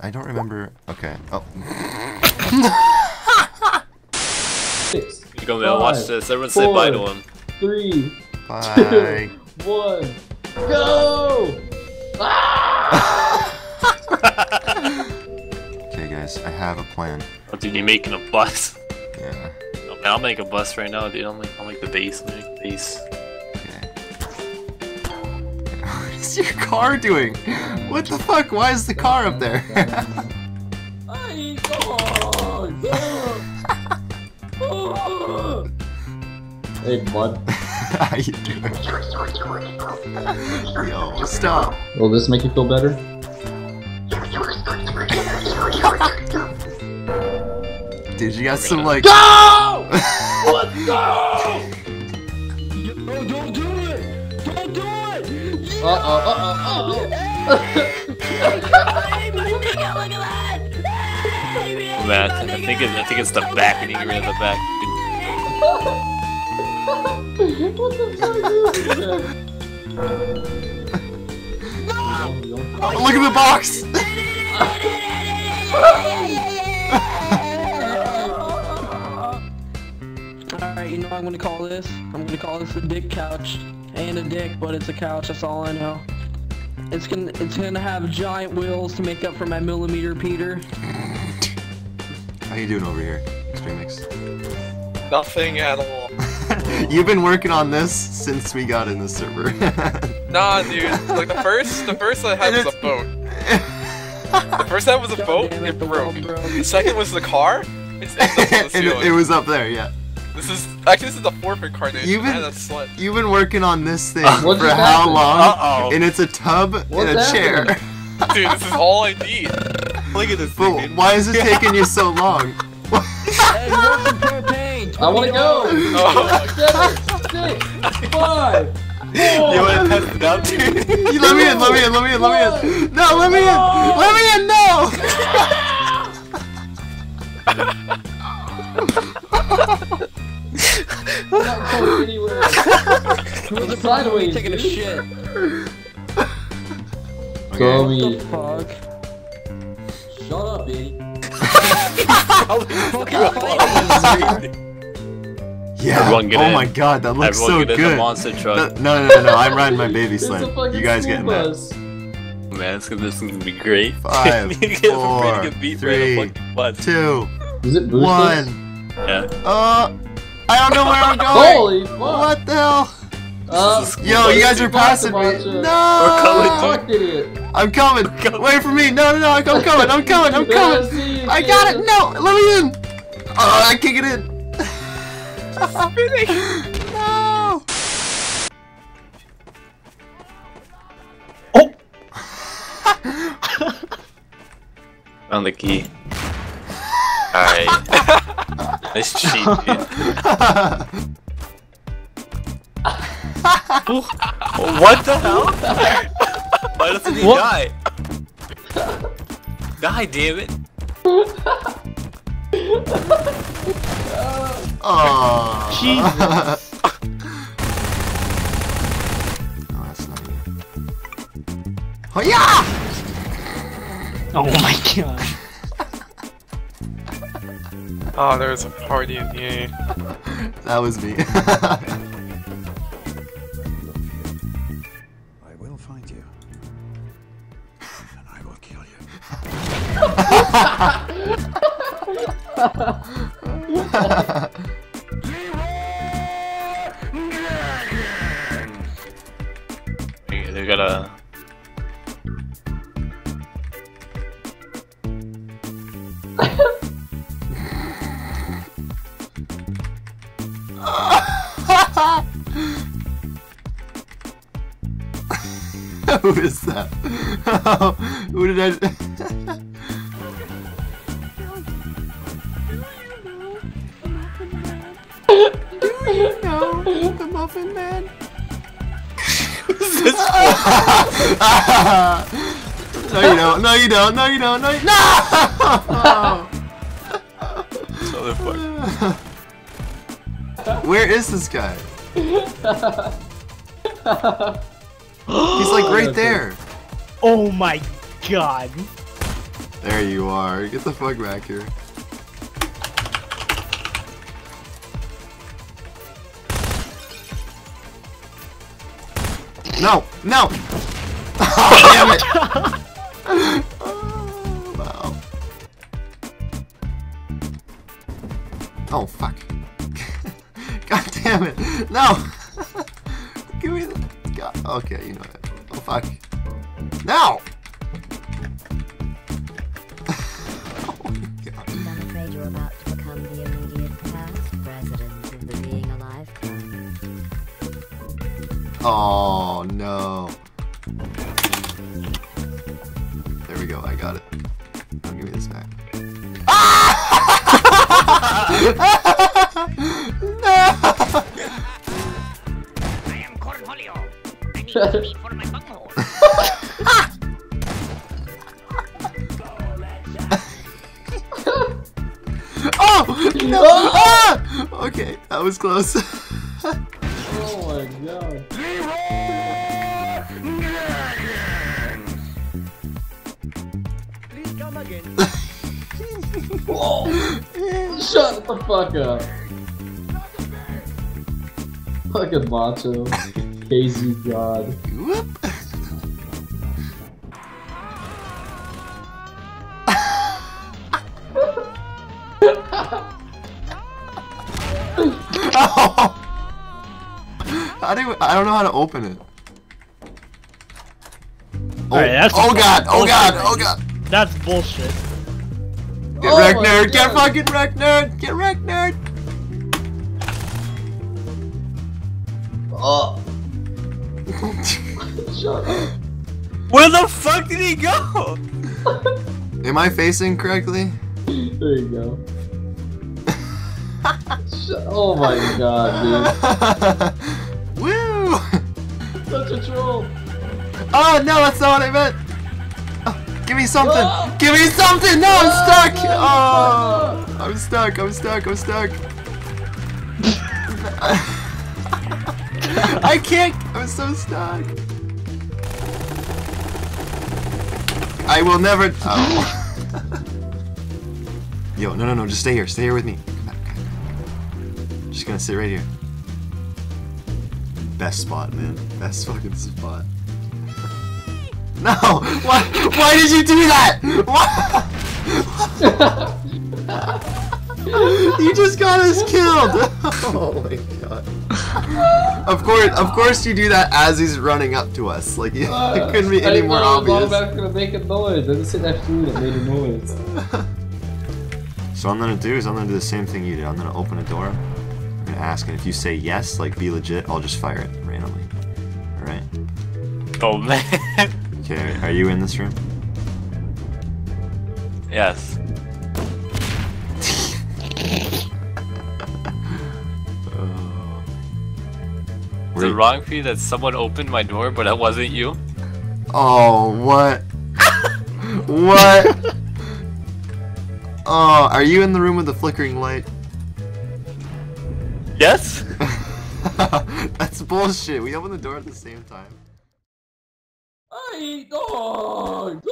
I don't remember. Okay. Oh. Six. You're gonna be able to watch this. Everyone say bye to him. 3, 2, 1, go! Okay, guys, I have a plan. Oh, dude, you're making a bus. Yeah. No, man, I'll make a bus right now, dude. I'll make the base. I'll make the base. What is your car doing? What the fuck? Why is the car up there? Hey, bud. How you doing? Yo, stop. Will this make you feel better? Dude, you got some like. No! What? No! No, don't do it! Don't do it! Man, I think it's the back. We need to get rid of the back. What the fuck is this? No! Look at the box! Alright, you know what I'm gonna call this? I'm gonna call this a dick couch. Ain't a dick, but it's a couch, that's all I know. It's gonna have giant wheels to make up for my millimeter Peter. How you doing over here, Extremix? Nothing at all. You've been working on this since we got in the server. Nah, dude. Like the first I had was a boat. The first I had was a boat, it broke. The second was the car. It was up there, yeah. This is the fourth incarnation. You've been working on this thing for how long? Uh-oh. And it's a tub and a chair. Dude, this is all I need. Look at this thing. Why is it taking you so long? Hey, where's the propane? I want to go. Oh. 7, 6, 5. You want to test it out, dude? Let me in. No, let me in. Let me in. No. Not going anywhere. It's sideways. Taking a shit. Go me. Fuck. Shut up, B. Yeah. Oh my god, that looks so good. Everyone get in the monster truck. No. I'm riding my baby sled. You guys getting that? Man, this is gonna be great. 5, 4, 3, 2, 1. Yeah. I don't know where I'm going! Holy fuck! What the hell? Yo, you guys are passing me! No! We're coming! I'm coming! Wait for me! No! I'm coming! I got it! No! Let me in! Oh, I can't get in! No! Oh! Found the key. Alright. Nice cheat, dude. What the hell? Why doesn't he die? Die, damn it! Oh, Jesus! No, that's not good. Oh yeah! Oh my god! Oh, there was a party in here. That was me. I will find you. And I will kill you. They got a... Who is that? Who did I? Do you know the Muffin Man? Who's this? No, you don't. No! Motherfucker. Where is this guy? He's like right there. Oh my god. There you are. Get the fuck back here. No! No! Oh, damn it! Oh, wow. Oh, fuck. God damn it! No! Give me the... God. Okay, you know it. Oh, fuck. No! You're about to become the immediate past president of the Being Alive Club. Oh no. There we go, I got it. Don't give me this back. Ah! No! I am Cornholio. I need money for my bunghole. No. Ah! Okay, that was close. Oh my god. Please come again. Whoa. Shut the fuck up. Fucking macho. KZ god. Whoop. I don't know how to open it. Oh, right, that's oh god, oh god, oh god. That's bullshit. Get wrecked, nerd. Get fucking wrecked, nerd. Get wrecked, nerd. Oh. Shut up. Where the fuck did he go? Am I facing correctly? There you go. Oh my god, dude. Woo! Such a troll. Oh no, that's not what I meant. Oh, give me something. Whoa! Give me something. No, I'm stuck. Oh, no. I'm stuck. I'm stuck. I'm stuck. I can't. I'm so stuck. I will never. Oh. Yo, no, no, no. Just stay here. Stay here with me. Come back. I'm just gonna sit right here. Best spot, man. Best fucking spot. No! Why? Why did you do that? Why? You just got us killed! Oh my god. Of course you do that as he's running up to us. Like, it couldn't be any more obvious. I'm gonna make a noise. I just said that food that made a noise. So what I'm gonna do is I'm gonna do the same thing you did. I'm gonna open a door. Ask, and if you say yes, like be legit, I'll just fire it randomly. All right. Oh man. Okay, are you in this room? Yes. Is it wrong for you that someone opened my door, but that wasn't you? Oh what? What? Oh, are you in the room with the flickering light? Yes? That's bullshit. We opened the door at the same time. I eat dog!